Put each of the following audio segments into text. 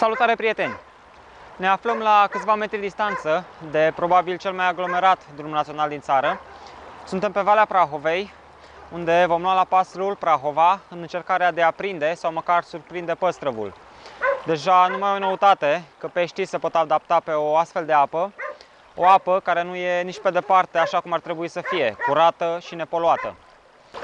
Salutare, prieteni! Ne aflăm la câțiva metri distanță de probabil cel mai aglomerat drum național din țară. Suntem pe Valea Prahovei, unde vom lua la pas râul Prahova în încercarea de a prinde sau măcar surprinde păstrăvul. Deja nu mai e o noutate că peștii se pot adapta pe o astfel de apă, o apă care nu e nici pe departe așa cum ar trebui să fie, curată și nepoluată.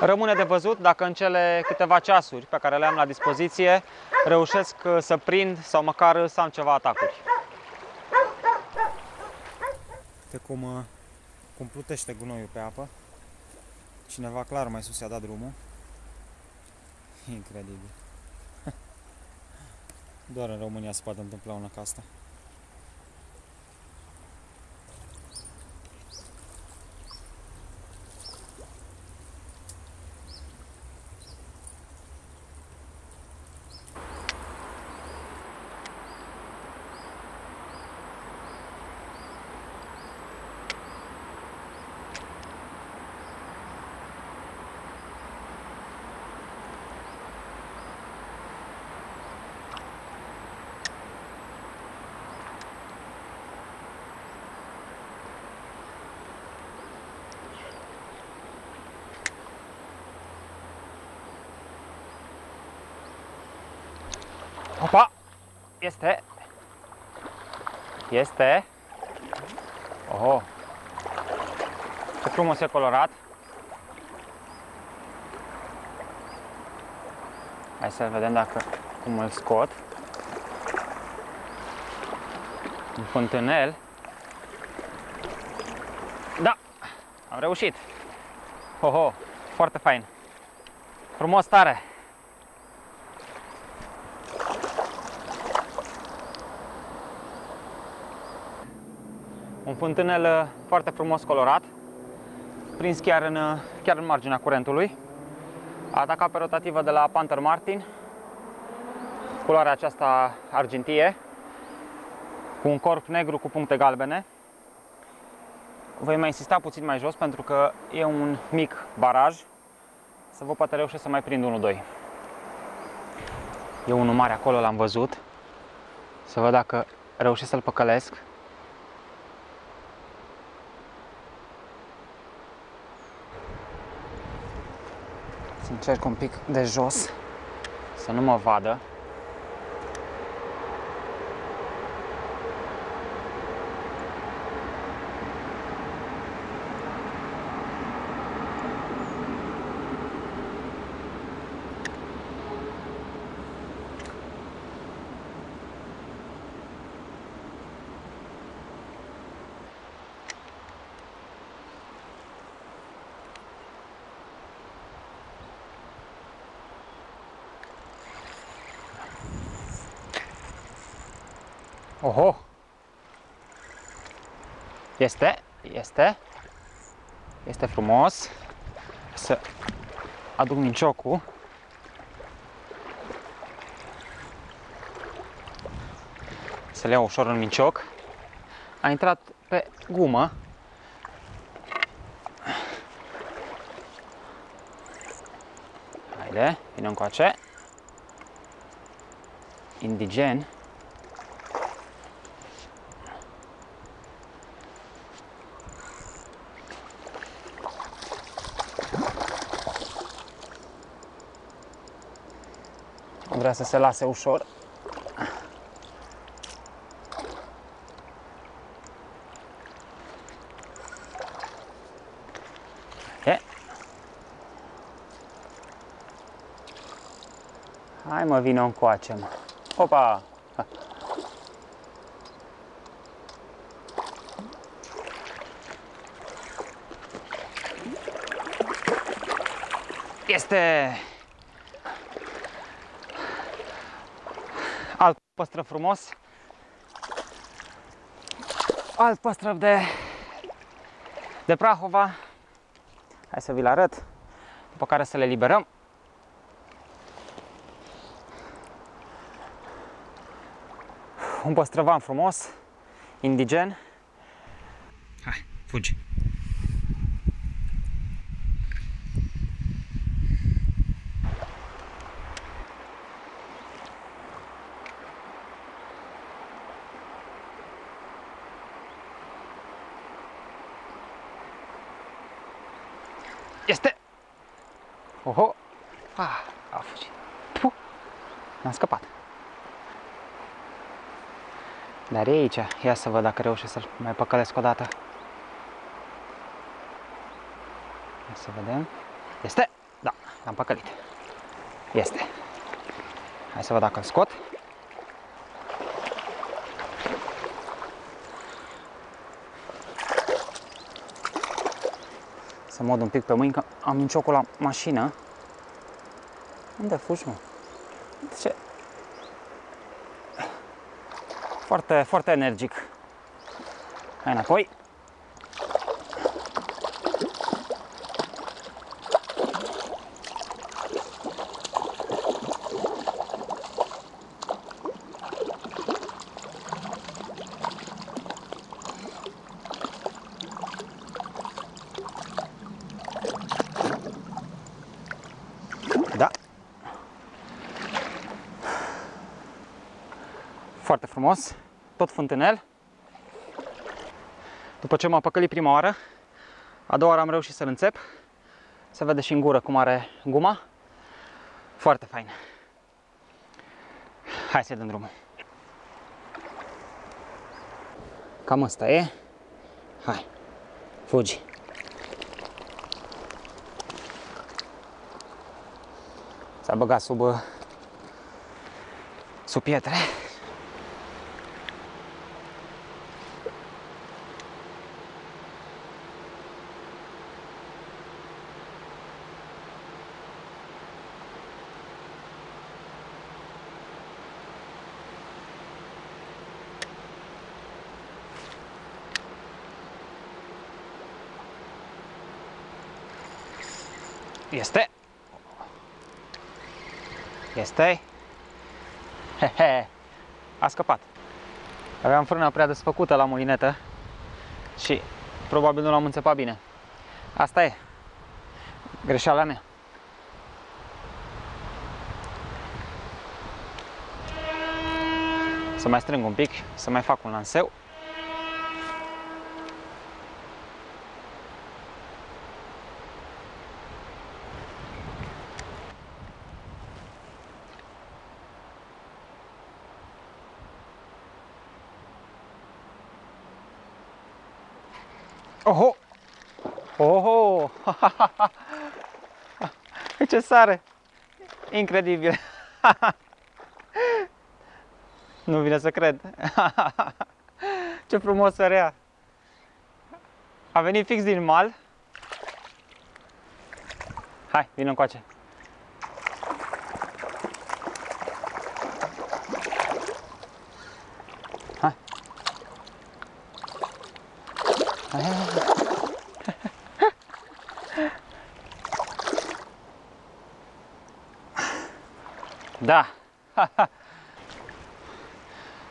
Rămâne de văzut dacă în cele câteva ceasuri pe care le am la dispoziție reușesc să prind sau măcar să am ceva atacuri. Uite cum plutește gunoiul pe apă. Cineva clar mai sus i-a dat drumul. Incredibil. Doar în România se poate întâmpla una ca asta. Opa! Este! Este! Oho! Ce frumos e colorat! Hai să vedem cum îl scot. Un fântânel. Da! Am reușit! Oho! Foarte fain! Frumos tare! Un fântânel foarte frumos colorat, prins chiar în marginea curentului. A atacat pe rotativă de la Panther Martin, culoarea aceasta argintie, cu un corp negru cu puncte galbene. Voi mai insista puțin mai jos pentru că e un mic baraj, să vă poate reușesc să mai prind 1-2. E unul mare acolo, l-am văzut, să văd dacă reușesc să-l păcălesc. Încerc un pic de jos, să nu mă vadă. Oho! Este frumos. Să aduc minciocul. Să-l iau ușor în mincioc. A intrat pe gumă. Haide, vine încoace. Indigen. Vrea să se lase ușor. Okay. Hai mă, vino încoace, mă. Opa! Este! Păstrăv frumos. Alt păstrăv de Prahova. Hai să vi-l arăt, după care să le liberăm. Un păstrăvan frumos, indigen. Hai, fugi. Este! Oho! Ah, a fugit. Puh! Am scăpat. Dar e aici. Ia să văd dacă reușesc să-l mai păcălesc o dată. Ia să vedem. Este! Da, l-am păcălit. Este. Hai să văd dacă îl scot. Să mod un pic pe mâini, că am minciocul la mașină. Unde fugi, mă? De ce? Foarte, foarte energic. Hai înapoi. Foarte frumos, tot fântânel. După ce m-a păcălit prima oară, a doua oară am reușit să-l înțep. Se vede și în gură cum are guma. Foarte fain. Hai să-i dăm drumul. Cam asta e. Hai, fugi. S-a băgat sub pietre. Este! Este! Hehe! A scăpat! Aveam frâna prea desfăcută la mulinetă și probabil nu l-am înțepat bine. Asta e! Greșeala mea! Să mai strâng un pic, să mai fac un lanseu. Oho! Oho! Ce sare! Incredibil! Nu vine să cred! Ce frumos sărea! A venit fix din mal! Hai, vino încoace! Hai! Da!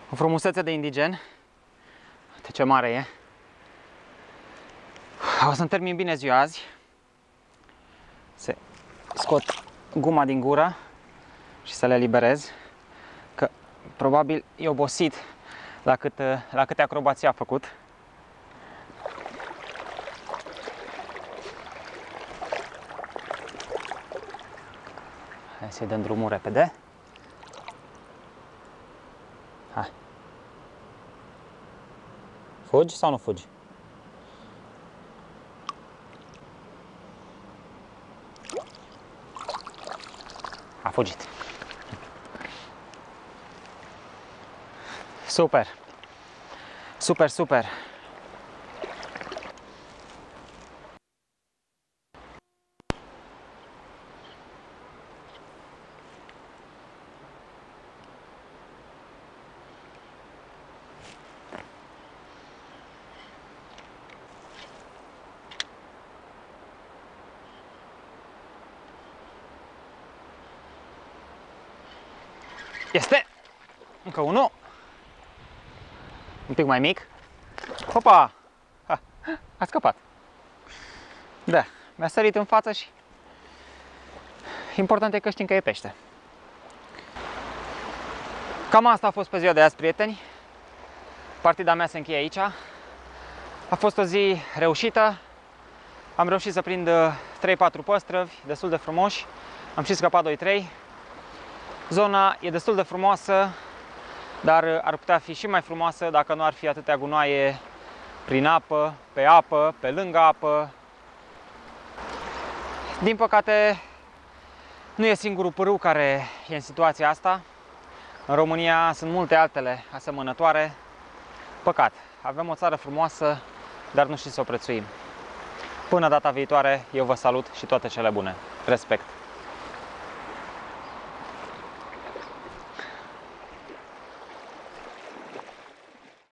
O frumusețe de indigen. Uite ce mare e. O să-mi termin bine ziua azi. Să scot guma din gură și să le eliberez. Că probabil e obosit la câte acrobații a făcut. Hai să-i dăm drumul repede. Hai. Fugi sau nu fugi? A fugit. Super. Super, super. Este! Încă unul. Un pic mai mic. Hopa! A scăpat. Da, mi-a sărit în față și... Important e că știm că e pește. Cam asta a fost pe ziua de azi, prieteni. Partida mea se încheie aici. A fost o zi reușită. Am reușit să prind 3-4 păstrăvi, destul de frumoși. Am și scăpat 2-3. Zona e destul de frumoasă, dar ar putea fi și mai frumoasă dacă nu ar fi atâtea gunoaie prin apă, pe apă, pe lângă apă. Din păcate, nu e singurul pârâu care e în situația asta. În România sunt multe altele asemănătoare. Păcat, avem o țară frumoasă, dar nu știm să o prețuim. Până data viitoare, eu vă salut și toate cele bune. Respect!